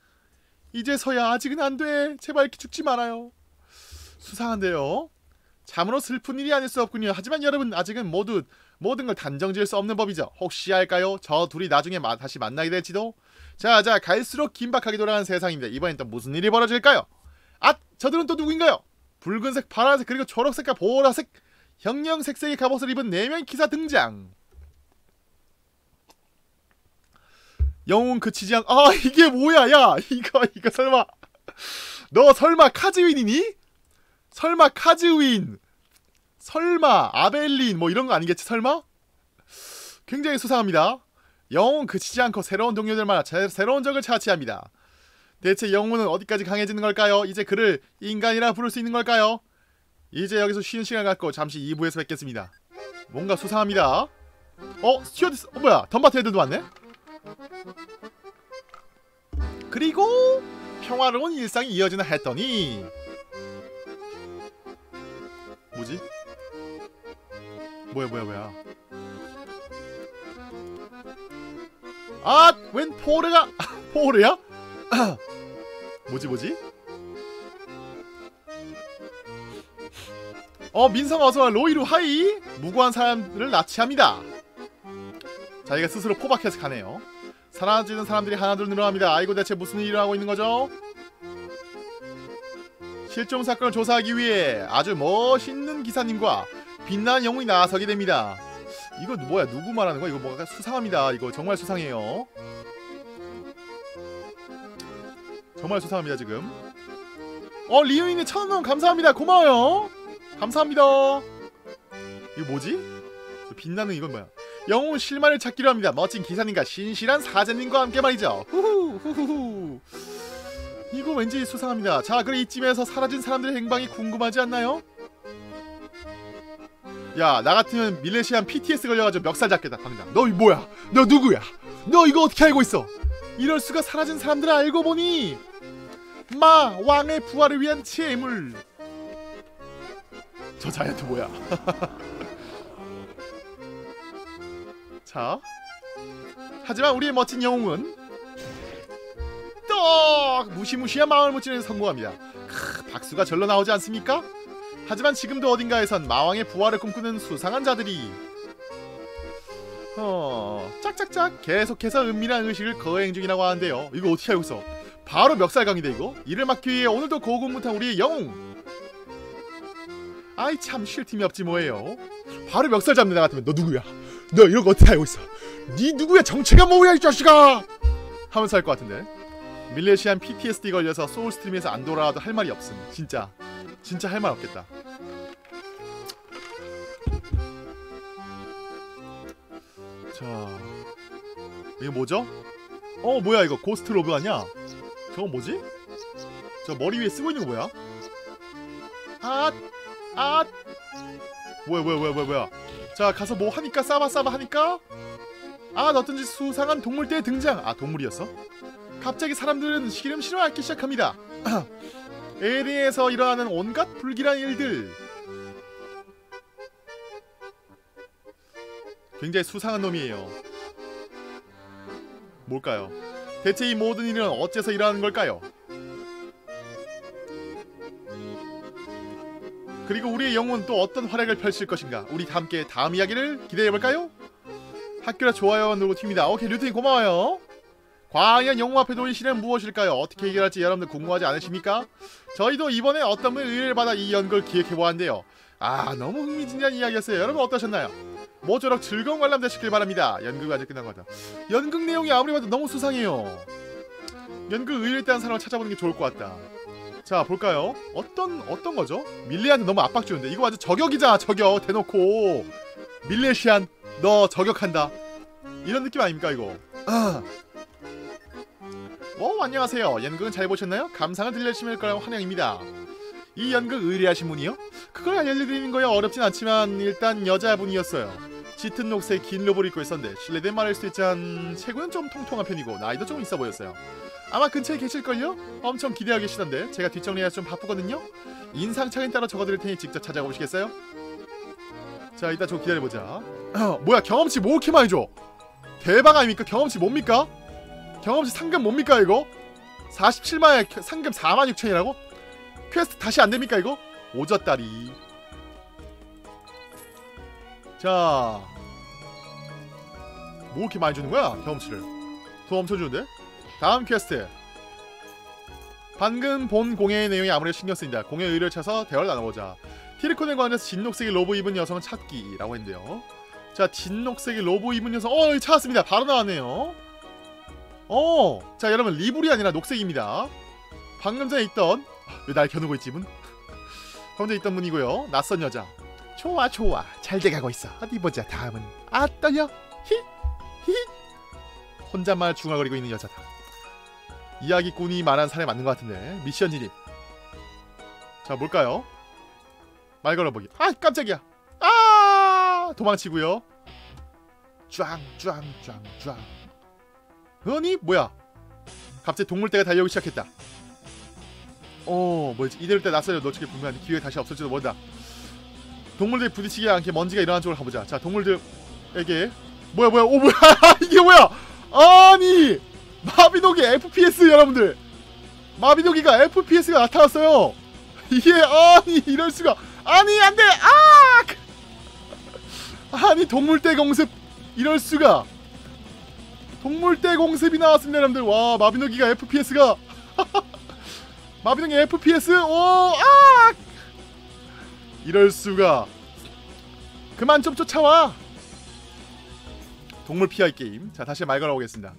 이제서야 아직은 안돼! 제발 이렇게 죽지 말아요. 수상한데요? 참으로 슬픈 일이 아닐 수 없군요. 하지만 여러분, 아직은 모두 모든 걸 단정지을 수 없는 법이죠. 혹시 알까요? 저 둘이 나중에 마, 다시 만나게 될지도. 자자, 갈수록 긴박하게 돌아가는 세상입니다. 이번엔 또 무슨 일이 벌어질까요? 앗! 저들은 또 누구인가요? 붉은색, 파란색, 그리고 초록색과 보라색 형형색색의 갑옷을 입은 네 명의 기사 등장. 영웅 그치지 않... 아 이게 뭐야 야! 이거 이거 설마 너 설마 카즈윈이니? 설마 카즈윈, 설마 아벨린 뭐 이런 거 아니겠지 설마? 굉장히 수상합니다. 영웅은 그치지 않고 새로운 동료들마다 제, 새로운 적을 차지합니다. 대체 영웅은 어디까지 강해지는 걸까요? 이제 그를 인간이라 부를 수 있는 걸까요? 이제 여기서 쉬는 시간 갖고 잠시 이 부에서 뵙겠습니다. 뭔가 수상합니다. 어? 스튜어디스? 어 뭐야? 덤바트 애들도 왔네? 그리고 평화로운 일상이 이어지나 했더니 뭐지? 뭐야 뭐야 뭐야. 아! 웬 포르가? 포르야? 뭐지 뭐지? 어 민성 어서와. 로이루 하이. 무고한 사람들을 납치합니다. 자기가 스스로 포박해서 가네요. 사라지는 사람들이 하나둘 늘어납니다. 아이고 대체 무슨 일을 하고 있는 거죠? 실종 사건을 조사하기 위해 아주 멋있는 기사님과 빛나는 영웅이 나서게 됩니다. 이거 뭐야? 누구 말하는 거야? 이거 뭐가 수상합니다. 이거 정말 수상해요. 정말 수상합니다 지금. 어 리우이님 천원 감사합니다. 고마워요. 감사합니다. 이거 뭐지? 빛나는 이건 뭐야? 영웅 실마리를 찾기로 합니다. 멋진 기사님과 신실한 사제님과 함께 말이죠. 후후 후후후. 이거 왠지 수상합니다. 자, 그래 이쯤에서 사라진 사람들의 행방이 궁금하지 않나요? 야, 나 같으면 밀레시안 피티에스 걸려가지고 멱살 잡겠다 당장. 너 뭐야? 너 누구야? 너 이거 어떻게 알고 있어? 이럴 수가. 사라진 사람들을 알고 보니 마 왕의 부활을 위한 재물. 저 자이언트 뭐야? 자, 하지만 우리의 멋진 영웅은 떡! 무시무시한 마왕을 무찌르면서 성공합니다. 크, 박수가 절로 나오지 않습니까? 하지만 지금도 어딘가에선 마왕의 부활을 꿈꾸는 수상한 자들이 어... 짝짝짝 계속해서 은밀한 의식을 거행 중이라고 하는데요. 이거 어떻게 알고 있어? 바로 멱살강이다 이거? 이를 막기 위해 오늘도 고군분투한 우리의 영웅! 아이 참 쉴 틈이 없지 뭐예요. 바로 멱살 잡는 나 같으면 너 누구야? 너 이런 거 어떻게 알고 있어? 니 누구야? 정체가 뭐야 이 자식아! 하면서 할 것 같은데. 밀레시안 피티에스디 걸려서 소울스트림에서 안 돌아와도 할 말이 없음. 진짜 진짜 할 말 없겠다. 자, 이게 뭐죠? 어 뭐야 이거 고스트 로브 아니야? 저건 뭐지? 저 머리 위에 쓰고 있는 거 뭐야? 아! 아! 뭐야 뭐야 뭐야 뭐야 뭐야. 자 가서 뭐 하니까 싸바싸바 하니까 아 어쩐지 수상한 동물떼의 등장. 아 동물이었어? 갑자기 사람들은 시름시름 앓기 시작합니다. 에린에서 일어나는 온갖 불길한 일들. 굉장히 수상한 놈이에요. 뭘까요? 대체 이 모든 일은 어째서 일어나는 걸까요? 그리고 우리의 영웅은 또 어떤 활약을 펼칠 것인가? 우리 다 함께 다음 이야기를 기대해볼까요? 학교라 좋아요 누르고 튑니다. 오케이 류트님 고마워요. 과연 영웅 앞에 놓인 시련은 무엇일까요? 어떻게 해결할지 여러분들 궁금하지 않으십니까? 저희도 이번에 어떤 분의 의뢰를 받아 이 연극을 기획해보았는데요. 아 너무 흥미진진한 이야기였어요. 여러분 어떠셨나요? 모쪼록 즐거운 관람 되시길 바랍니다. 연극이 아직 끝난 거죠. 연극 내용이 아무리 봐도 너무 수상해요. 연극 의뢰했다는 사람을 찾아보는 게 좋을 것 같다. 자 볼까요? 어떤 어떤 거죠? 밀레한테 너무 압박 주는데 이거 완전 저격이잖아. 저격 대놓고 밀레시안 너 저격한다 이런 느낌 아닙니까 이거? 아. 오 안녕하세요. 연극은 잘 보셨나요? 감상을 들려주실 거라면 환영입니다. 이 연극 의뢰하신 분이요? 그걸 알려드리는 거야 어렵진 않지만 일단 여자분이었어요. 짙은 녹색 긴 로브를 입고 있었는데 실례된 말일 수도 있지만 체구는 좀 통통한 편이고 나이도 좀 있어 보였어요. 아마 근처에 계실걸요? 엄청 기대하고 계시던데 제가 뒷정리해서 좀 바쁘거든요? 인상착의에 따라 적어드릴 테니 직접 찾아가 보시겠어요? 자 이따 좀 기다려보자. 뭐야 경험치 뭐 이렇게 많이 줘? 대박 아닙니까? 경험치 뭡니까? 경험치 상금 뭡니까 이거? 사십칠만에 상금 사만 육천이라고? 퀘스트 다시 안됩니까 이거? 오졌다리. 자 뭐 이렇게 많이 주는거야 경험치를. 돈 엄청 주는데? 다음 퀘스트. 방금 본 공예의 내용이 아무래도 신경쓰인다. 공예 의뢰를 찾아서 대화를 나눠보자. 티르코네일 관에서 진녹색의 로브 입은 여성을 찾기라고 했는데요. 자 진녹색의 로브 입은 여성. 어 여기 찾았습니다. 바로 나왔네요. 어, 자 여러분 리블이 아니라 녹색입니다. 방금 전에 있던 왜 날 겨누고 있지 분? 방금 전에 있던 분이고요. 낯선 여자. 좋아 좋아 잘 돼가고 있어. 어디 보자 다음은. 아 떨려. 히히 혼자만 중얼거리고 있는 여자다. 이야기꾼이 말한 사람이 맞는 것 같은데. 미션 진입. 자 뭘까요? 말 걸어보기. 아 깜짝이야. 아 도망치고요. 쫙쫙쫙쫙. 아니 뭐야? 갑자기 동물떼가 달려오기 시작했다. 어 뭐지? 이대로 때 낯설려 놓치게 분명히 기회가 다시 없을지도 모른다. 동물들이 부딪히지 않게 먼지가 일어나는 쪽으로 가보자. 자 동물들에게 뭐야 뭐야 오 뭐야 이게 뭐야? 아니 마비노기 에프피에스 여러분들. 마비노기가 에프피에스가 나타났어요. 이게 아니 이럴 수가. 아니 안돼. 아 아니 동물떼 공습 이럴 수가. 동물떼 공습이 나왔습니다 여러분들. 와 마비노기가 에프피에스가 마비노기 에프피에스 오 아 이럴 수가. 그만 좀 쫓아와. 동물 피하기 게임. 자 다시 말 걸어보겠습니다.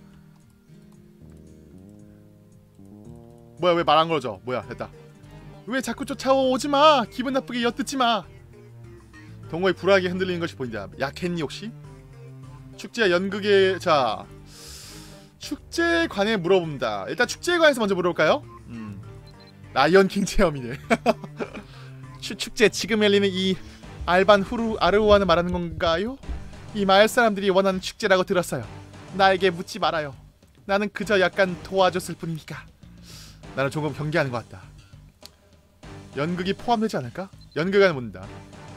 뭐야 왜 말 안 걸어줘. 뭐야 됐다. 왜 자꾸 쫓아오지마. 기분 나쁘게 엿듣지마. 동호의 불안하게 흔들리는 것이 보인다. 약했니 혹시? 축제와 연극에... 자 축제에 관해 물어봅니다. 일단 축제에 관해서 먼저 물어볼까요? 음. 라이언킹 체험이네. 축제 지금 열리는 이 알반 후루 아르후안을 말하는 건가요? 이 마을 사람들이 원하는 축제라고 들었어요. 나에게 묻지 말아요. 나는 그저 약간 도와줬을 뿐이니까. 나는 조금 경계하는 것 같다. 연극이 포함되지 않을까? 연극을 묻는다.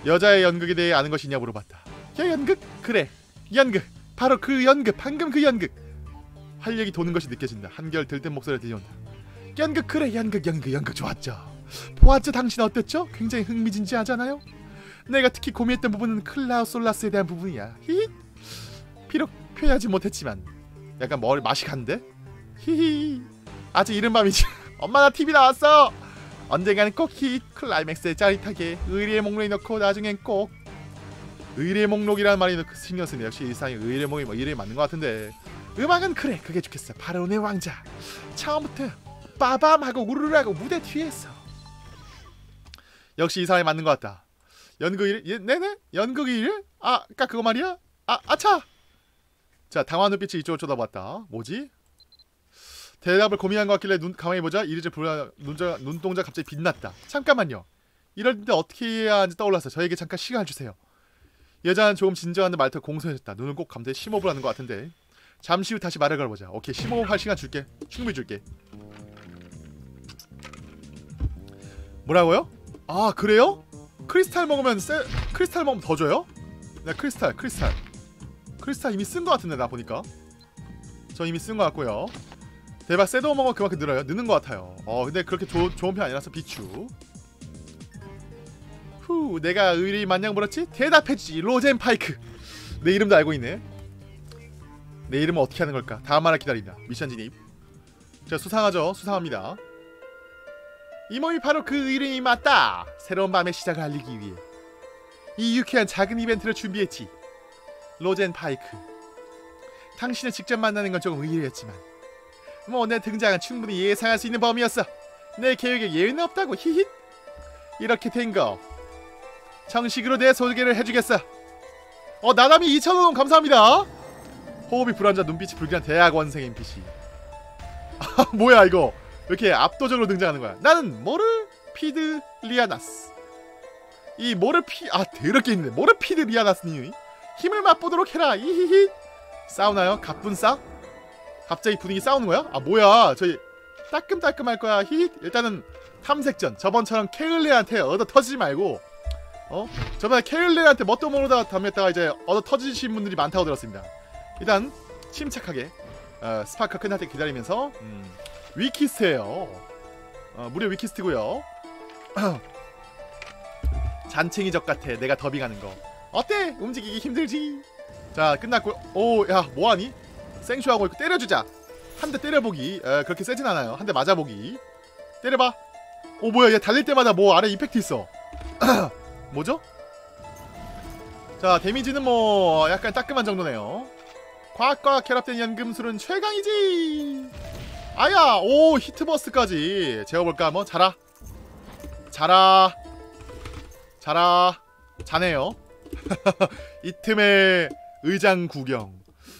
여자의 연극에 대해 아는 것이 있냐 물어봤다. 야 연극? 그래 연극. 바로 그 연극. 방금 그 연극. 활력이 도는 것이 느껴진다. 한결 들뜬 목소리가 들려온다. 연극 그래 연극 연극 연극. 좋았죠. 보았죠 당신 어땠죠? 굉장히 흥미진진하지 않아요? 내가 특히 고민했던 부분은 클라우솔라스에 대한 부분이야. 히히. 비록 표현하지 못했지만 약간 머리 맛이 간데? 히히. 아직 이른 밤이지. 엄마 나 티비 나왔어. 언젠가는 꼭 히히 클라이맥스에 짜릿하게 의리의 목록에 넣고 나중엔 꼭. 의리의 목록이라는 말이 신경 쓰네. 역시 일상의 의리의 목록이 뭐 의리에 맞는 것 같은데. 음악은 그래 그게 좋겠어. 파르혼의 왕자. 처음부터 빠밤하고 우르르하고 무대 뒤에서. 역시 이 사람이 맞는 것 같다. 연극일? 예, 네네? 연극일? 아, 아까 그거 말이야? 아, 아차! 자, 당황한 눈빛이 이쪽을 쳐다봤다. 뭐지? 대답을 고민한 것 같길래 눈 가만히 보자. 이르지 불안 눈동자 갑자기 빛났다. 잠깐만요. 이럴 때 어떻게 해야 하는지 떠올랐어. 저에게 잠깐 시간을 주세요. 여자는 조금 진정한 듯 말투가 공손해졌다. 눈은 꼭 감자에 심호흡을 하는 것 같은데. 잠시 후 다시 말을 걸어보자. 오케이, 심호흡할 시간 줄게. 충분히 줄게. 뭐라고요? 아 그래요? 크리스탈 먹으면 세... 크리스탈 먹으면 더 줘요? 네 크리스탈 크리스탈 크리스탈 이미 쓴 거 같은데 나 보니까. 저 이미 쓴 거 같고요. 대박 세도 먹으면 그만큼 늘어요? 느는 거 같아요. 어 근데 그렇게 조, 좋은 편 아니라서 비추. 후 내가 의리 마냥 물었지? 대답해주지 로젠 파이크. 내 이름도 알고 있네. 내 이름은 어떻게 하는 걸까? 다음 말을 기다린다. 미션 진입. 자 수상하죠? 수상합니다. 이 몸이 바로 그 이름이 맞다. 새로운 밤의 시작을 알리기 위해 이 유쾌한 작은 이벤트를 준비했지. 로젠 파이크. 당신을 직접 만나는 건 조금 의외였지만 뭐 내 등장은 충분히 예상할 수 있는 범위였어. 내 계획에 예외는 없다고. 히히. 이렇게 된 거 정식으로 내 소개를 해주겠어. 어 나담이 이천 원 감사합니다. 호흡이 불안자 눈빛이 불길한 대학원생 엔피씨. 아 뭐야 이거. 이렇게 압도적으로 등장하는 거야. 나는 모르피드리아나스. 이 모르피... 아 더럽게 있네. 모르피드리아나스니 힘을 맛보도록 해라. 이히히. 싸우나요? 갑분싸? 갑자기 분위기 싸우는 거야? 아 뭐야 저희 따끔따끔 할 거야. 히히. 일단은 탐색전. 저번처럼 케일렌한테 얻어 터지지 말고 어? 저번에 케일렌한테 뭣도 모르다 담했다가 이제 얻어 터지신 분들이 많다고 들었습니다. 일단 침착하게 어, 스파크 끝날 때 기다리면서 음. 위키스트예요. 어, 무료 위키스트고요. 잔챙이 적 같아. 내가 더빙하는 거. 어때? 움직이기 힘들지? 자 끝났고. 오, 야 뭐하니? 생쇼하고 있고 때려주자. 한 대 때려보기. 에, 그렇게 세진 않아요. 한 대 맞아보기. 때려봐. 오 뭐야 얘 달릴 때마다 뭐 아래 이펙트 있어. 뭐죠? 자 데미지는 뭐 약간 따끔한 정도네요. 과학과 결합된 연금술은 최강이지. 아야! 오! 히트버스까지 재워볼까 한번? 자라! 자라! 자라! 자네요. 이 틈에 의장 구경.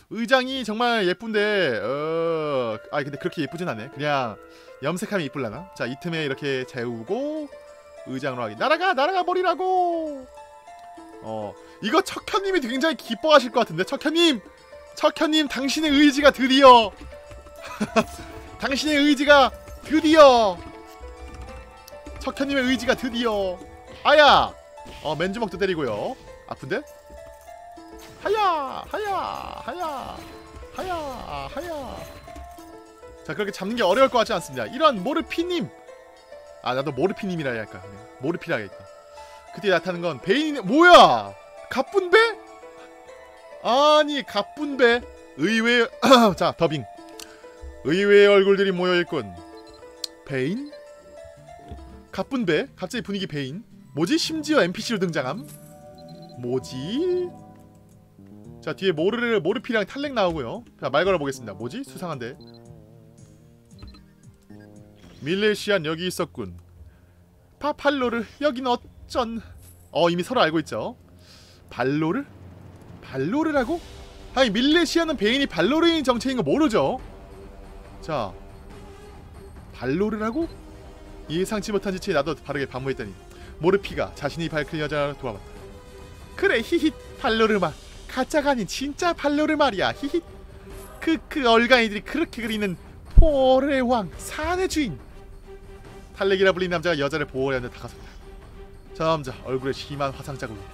의장이 정말 예쁜데 어... 아 근데 그렇게 예쁘진 않네. 그냥 염색하면 이쁠라나? 자 이 틈에 이렇게 재우고 의장으로 하기. 날아가! 날아가 버리라고! 어, 이거 척현님이 굉장히 기뻐하실 것 같은데. 척현님! 척현님, 당신의 의지가 드디어 당신의 의지가 드디어 척현님의 의지가 드디어. 아야! 어, 맨주먹도 때리고요. 아픈데? 하야! 하야! 하야! 하야! 하야! 자, 그렇게 잡는 게 어려울 것 같지 않습니다. 이런 모르피님! 아, 나도 모르피님이라 해야 할까? 모르피라 해야겠다. 그때 나타나는 건 베인. 뭐야! 가뿐배? 아니, 가뿐배. 의외의 자, 더빙. 의외의 얼굴들이 모여있군. 베인? 가뿐배? 갑자기 분위기 베인? 뭐지? 심지어 엔피씨로 등장함? 뭐지? 자, 뒤에 모르, 모르피랑 탈렉 나오고요. 자, 말 걸어보겠습니다. 뭐지? 수상한데. 밀레시안 여기 있었군. 파 발로르 여긴 어쩐. 어, 이미 서로 알고 있죠. 발로르? 발로르라고? 아니, 밀레시안은 베인이 발로르인 정체인 거 모르죠. 자, 발로르라고? 예상치 못한 지체에 나도 바르게 반모했다니. 모르피가 자신이 밝힌 여자를 도와봤다. 그래, 히힛. 발로르마 가짜가 아닌 진짜 발로르 말이야. 히힛. 그그 얼간이들이 그렇게 그리는 포레 왕 산의 주인 탈렉이라 불린 남자가 여자를 보호하려는 다가섰다. 저 남자 얼굴에 심한 화상 자국이다.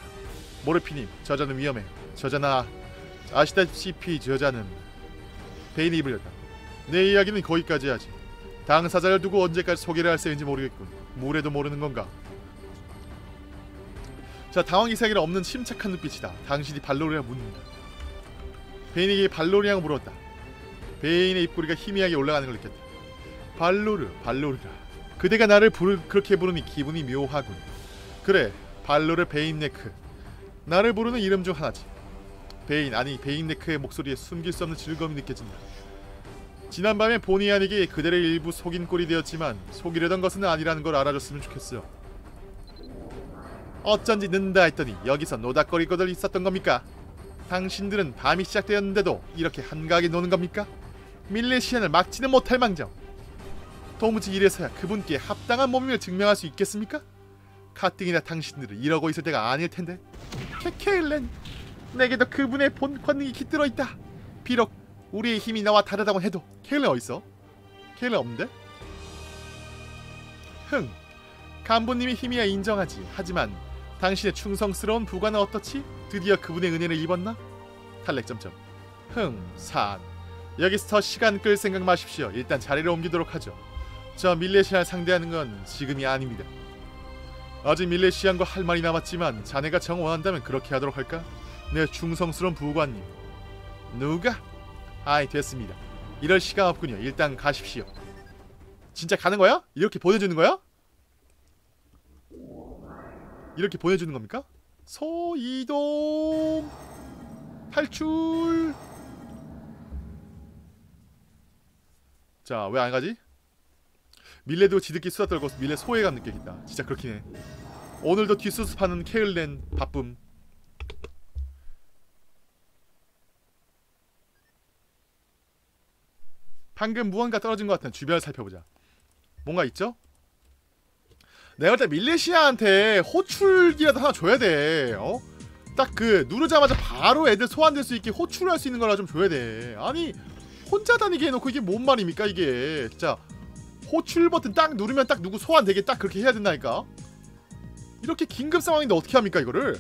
모르피님, 저자는 위험해. 저자나 아시다시피 저자는 베인이 입을 열다. 내 이야기는 거기까지 하지. 당사자를 두고 언제까지 소개를 할 셈인지 모르겠군. 물에도 모르는 건가? 자, 당황이상이라 없는 침착한 눈빛이다. 당신이 발로르야 묻는다. 베인에게 발로르냐고 물었다. 베인의 입꼬리가 희미하게 올라가는 걸 느꼈다. 발로르, 발로르라. 그대가 나를 부르, 그렇게 부르니 기분이 묘하군. 그래, 발로르 베인네크. 나를 부르는 이름 중 하나지. 베인, 아니 베인네크의 목소리에 숨길 수 없는 즐거움이 느껴진다. 지난밤에 본의 아니게 그대를 일부 속인 꼴이 되었지만 속이려던 것은 아니라는 걸 알아줬으면 좋겠어. 어쩐지 는다 했더니 여기서 노닥거릴 것들 있었던 겁니까? 당신들은 밤이 시작되었는데도 이렇게 한가하게 노는 겁니까? 밀레시안을 막지는 못할 망정. 도무지 이래서야 그분께 합당한 몸임을 증명할 수 있겠습니까? 가뜩이나 당신들을 이러고 있을 때가 아닐 텐데. 케일렌, 내게도 그분의 본 권능이 깃들어 있다. 비록 우리의 힘이 나와 다르다고 해도. 케일렌 어딨어? 케일렌 없는데? 흥, 간부님이 힘이야 인정하지. 하지만 당신의 충성스러운 부관은 어떻지? 드디어 그분의 은혜를 입었나? 탈렉 점점. 흠, 산. 여기서 더 시간 끌 생각 마십시오. 일단 자리를 옮기도록 하죠. 저 밀레시안을 상대하는 건 지금이 아닙니다. 아직 밀레시안과 할 말이 남았지만 자네가 정 원한다면 그렇게 하도록 할까? 내 충성스러운 부관님. 누가? 아이, 됐습니다. 이럴 시간 없군요. 일단 가십시오. 진짜 가는 거야? 이렇게 보내주는 거야? 이렇게 보내주는 겁니까? 소이동 탈출. 자, 왜 안 가지? 밀레도 지들끼리 수다 떨고 밀레 소외감 느끼겠다. 진짜 그렇긴 해. 오늘도 뒷수습하는 케일렌 바쁨. 방금 무언가 떨어진 것 같은. 주변을 살펴보자. 뭔가 있죠? 내가 일단 밀레시아한테 호출기라도 하나 줘야 돼. 어? 딱 그 누르자마자 바로 애들 소환될 수 있게 호출을 할 수 있는 거라 좀 줘야 돼. 아니, 혼자 다니게 해놓고 이게 뭔 말입니까 이게. 진짜 호출 버튼 딱 누르면 딱 누구 소환되게 딱 그렇게 해야 된다니까. 이렇게 긴급 상황인데 어떻게 합니까 이거를.